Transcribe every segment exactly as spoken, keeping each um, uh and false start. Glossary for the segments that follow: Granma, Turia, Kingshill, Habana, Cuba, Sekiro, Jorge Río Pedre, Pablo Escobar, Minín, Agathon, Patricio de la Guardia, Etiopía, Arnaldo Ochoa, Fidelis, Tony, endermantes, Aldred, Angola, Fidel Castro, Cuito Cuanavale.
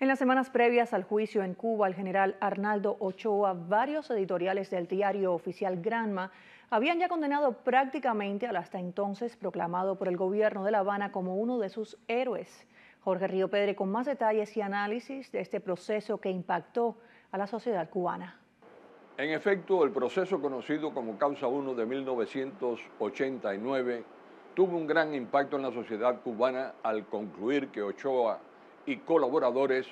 En las semanas previas al juicio en Cuba al general Arnaldo Ochoa, varios editoriales del diario oficial Granma habían ya condenado prácticamente al hasta entonces proclamado por el gobierno de La Habana como uno de sus héroes. Jorge Río Pedre con más detalles y análisis de este proceso que impactó a la sociedad cubana. En efecto, el proceso conocido como Causa uno de mil novecientos ochenta y nueve tuvo un gran impacto en la sociedad cubana al concluir que Ochoa y colaboradores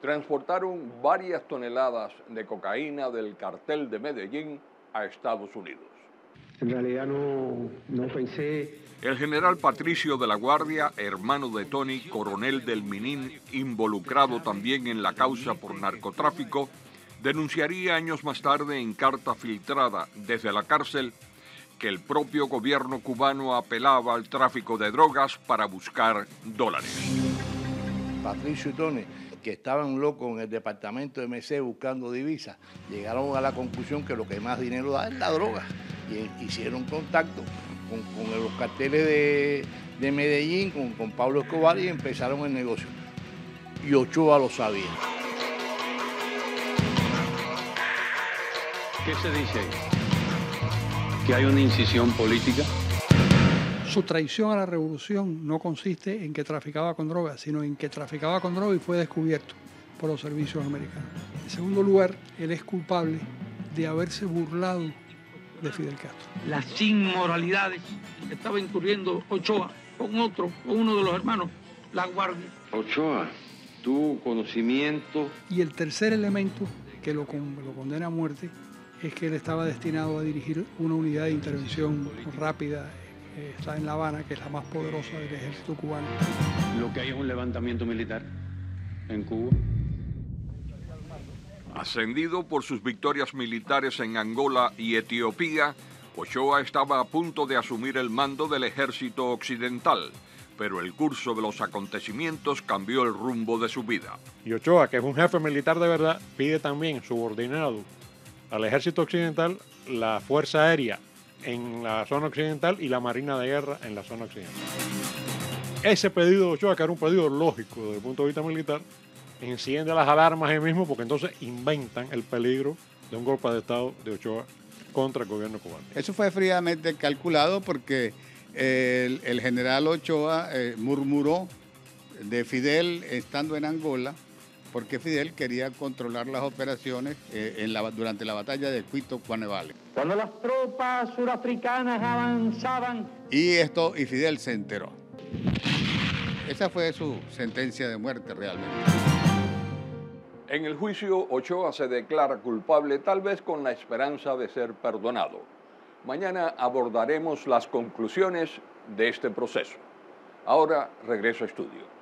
transportaron varias toneladas de cocaína del cartel de Medellín a Estados Unidos. En realidad no, no pensé... El general Patricio de la Guardia, hermano de Tony, coronel del Minín, involucrado también en la causa por narcotráfico, denunciaría años más tarde en carta filtrada desde la cárcel que el propio gobierno cubano apelaba al tráfico de drogas para buscar dólares. Patricio y Tony, que estaban locos en el departamento de M C buscando divisas, llegaron a la conclusión que lo que más dinero da es la droga. Y hicieron contacto con, con los carteles de, de Medellín, con, con Pablo Escobar, y empezaron el negocio. Y Ochoa lo sabía. ¿Qué se dice ahí? ¿Que hay una incisión política? Su traición a la revolución no consiste en que traficaba con drogas, sino en que traficaba con drogas y fue descubierto por los servicios americanos. En segundo lugar, él es culpable de haberse burlado de Fidel Castro. Las inmoralidades que estaba incurriendo Ochoa con otro, con uno de los hermanos, la Guardia. Ochoa, tu conocimiento. Y el tercer elemento que lo, con, lo condena a muerte es que él estaba destinado a dirigir una unidad de intervención rápida. Está en La Habana, que es la más poderosa del ejército cubano. Lo que hay es un levantamiento militar en Cuba. Ascendido por sus victorias militares en Angola y Etiopía, Ochoa estaba a punto de asumir el mando del ejército occidental, pero el curso de los acontecimientos cambió el rumbo de su vida. Y Ochoa, que es un jefe militar de verdad, pide también subordinado al ejército occidental la fuerza aérea en la zona occidental y la marina de guerra en la zona occidental. Ese pedido de Ochoa, que era un pedido lógico desde el punto de vista militar, enciende las alarmas ahí mismo, porque entonces inventan el peligro de un golpe de Estado de Ochoa contra el gobierno cubano. Eso fue fríamente calculado porque el, el general Ochoa eh, murmuró de Fidel estando en Angola, porque Fidel quería controlar las operaciones eh, en la, durante la batalla de Cuito Cuanavale. Cuando las tropas surafricanas avanzaban... Y esto, y Fidel se enteró. Esa fue su sentencia de muerte realmente. En el juicio, Ochoa se declara culpable, tal vez con la esperanza de ser perdonado. Mañana abordaremos las conclusiones de este proceso. Ahora regreso a estudio.